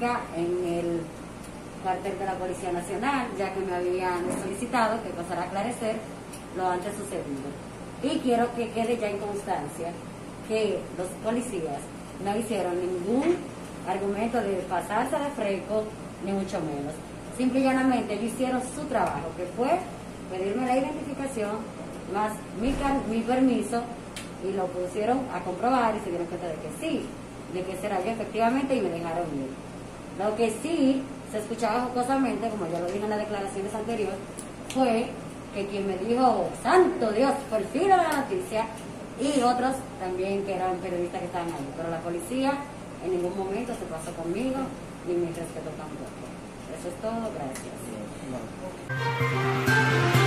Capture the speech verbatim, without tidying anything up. República en el cuartel de la Policía Nacional, ya que me habían solicitado que pasara a aclarecer lo antes sucedido. Y quiero que quede ya en constancia que los policías no hicieron ningún argumento de pasarse de fresco, ni mucho menos. Simple y llanamente ellos hicieron su trabajo, que fue pedirme la identificación, más mi, mi permiso, y lo pusieron a comprobar y se dieron cuenta de que sí, de que será yo efectivamente, y me dejaron ir. Lo que sí se escuchaba jocosamente, como ya lo dije en las declaraciones anteriores, fue que quien me dijo, santo Dios, por fin la noticia, y otros también que eran periodistas que estaban ahí, pero la policía en ningún momento se pasó conmigo, ni me respetó tampoco. Eso es todo, gracias.